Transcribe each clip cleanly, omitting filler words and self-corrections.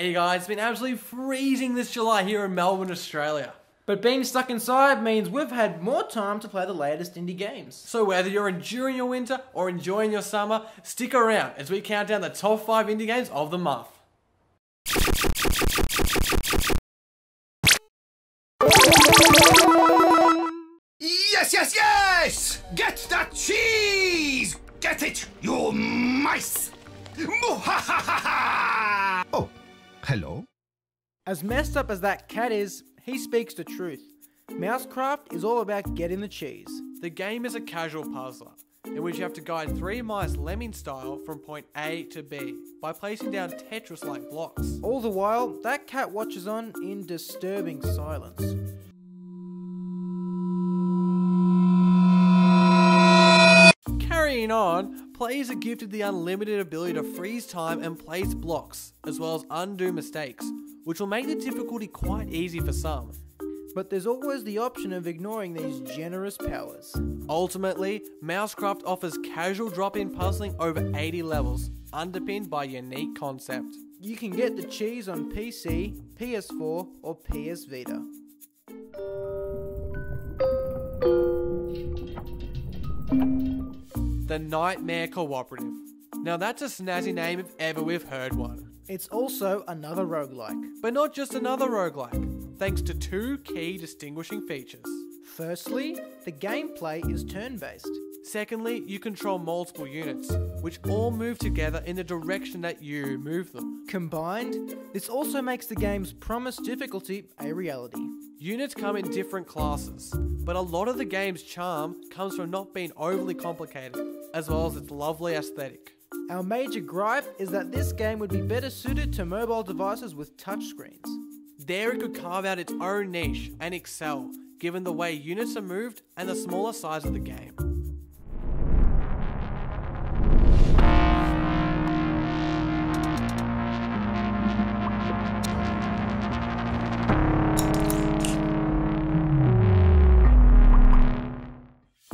Hey guys, it's been absolutely freezing this July here in Melbourne, Australia. But being stuck inside means we've had more time to play the latest indie games. So whether you're enduring your winter or enjoying your summer, stick around as we count down the top 5 indie games of the month. Yes, yes, yes! Get that cheese! Get it, you mice! Oh, hello? As messed up as that cat is, he speaks the truth. Mousecraft is all about getting the cheese. The game is a casual puzzler, in which you have to guide 3 mice lemming style from point A to B by placing down Tetris-like blocks. All the while, that cat watches on in disturbing silence. Carrying on, players are gifted the unlimited ability to freeze time and place blocks, as well as undo mistakes, which will make the difficulty quite easy for some. But there's always the option of ignoring these generous powers. Ultimately, Mousecraft offers casual drop-in puzzling over 80 levels, underpinned by a unique concept. You can get the cheese on PC, PS4 or PS Vita. The Nightmare Cooperative. Now that's a snazzy name if ever we've heard one. It's also another roguelike. But not just another roguelike, thanks to 2 key distinguishing features. Firstly, the gameplay is turn-based. Secondly, you control multiple units, which all move together in the direction that you move them. Combined, this also makes the game's promised difficulty a reality. Units come in different classes, but a lot of the game's charm comes from not being overly complicated, as well as its lovely aesthetic. Our major gripe is that this game would be better suited to mobile devices with touchscreens. There it could carve out its own niche and excel, given the way units are moved and the smaller size of the game.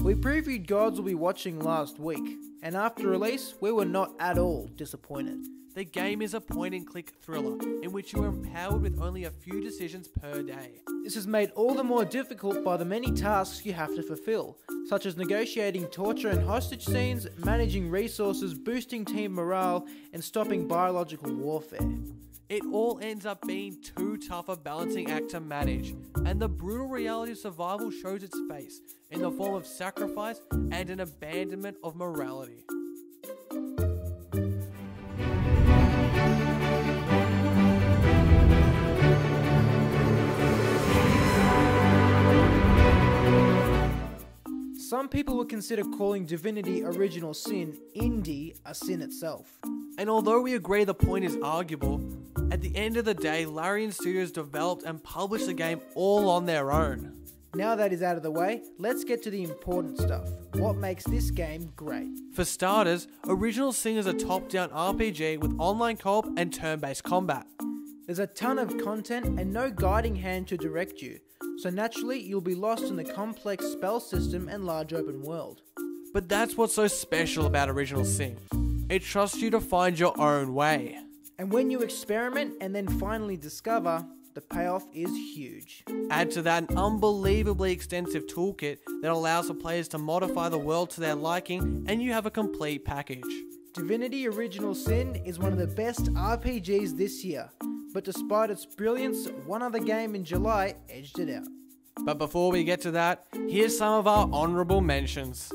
We previewed Gods Will Be Watching last week, and after release, we were not at all disappointed. The game is a point-and-click thriller, in which you are empowered with only a few decisions per day. This is made all the more difficult by the many tasks you have to fulfill, such as negotiating torture and hostage scenes, managing resources, boosting team morale, and stopping biological warfare. It all ends up being too tough a balancing act to manage, and the brutal reality of survival shows its face in the form of sacrifice and an abandonment of morality. Some people would consider calling Divinity: Original Sin indie a sin itself. And although we agree the point is arguable, at the end of the day, Larian Studios developed and published the game all on their own. Now that is out of the way, let's get to the important stuff. What makes this game great? For starters, Original Sin is a top-down RPG with online co-op and turn-based combat. There's a ton of content and no guiding hand to direct you, so naturally you'll be lost in the complex spell system and large open world. But that's what's so special about Original Sin. It trusts you to find your own way. And when you experiment and then finally discover, the payoff is huge. Add to that an unbelievably extensive toolkit that allows the players to modify the world to their liking, and you have a complete package. Divinity: Original Sin is one of the best RPGs this year, but despite its brilliance, one other game in July edged it out. But before we get to that, here's some of our honourable mentions.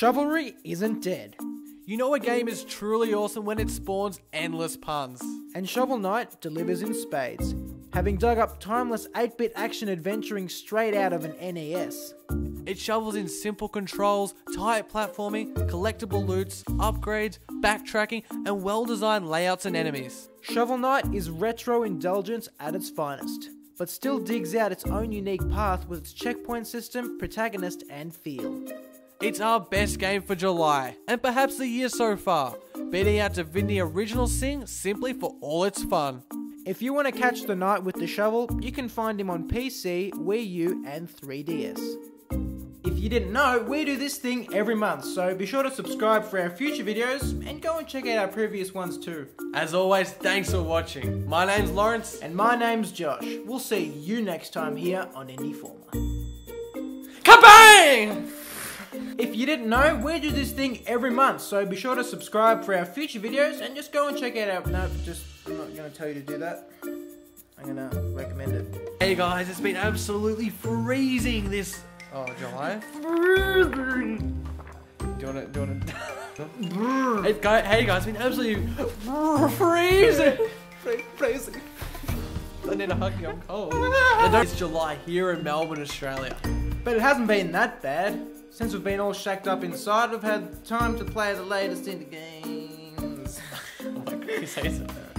Shovelry isn't dead. You know a game is truly awesome when it spawns endless puns. And Shovel Knight delivers in spades, having dug up timeless 8-bit action adventuring straight out of an NES. It shovels in simple controls, tight platforming, collectible loots, upgrades, backtracking, and well-designed layouts and enemies. Shovel Knight is retro indulgence at its finest, but still digs out its own unique path with its checkpoint system, protagonist, and feel. It's our best game for July, and perhaps the year so far, beating out Divinity: Original Sin simply for all its fun. If you want to catch the Knight with the shovel, you can find him on PC, Wii U, and 3DS. If you didn't know, we do this thing every month, so be sure to subscribe for our future videos, and go and check out our previous ones too. As always, thanks for watching. My name's Lawrence. And my name's Josh. We'll see you next time here on Indieformer. Kabang! If you didn't know, we do this thing every month, so be sure to subscribe for our future videos, and just go and check out our... No, just... I'm not going to tell you to do that. I'm going to recommend it. Hey guys, it's been absolutely freezing this... Oh, July? Freezing! Do you want to... Hey guys, it's been absolutely... freezing! Freezing. I need a huggy, I'm cold. It's July here in Melbourne, Australia. But it hasn't been that bad. Since we've been all shacked up inside, we've had time to play the latest indie games. Oh my God, you say so.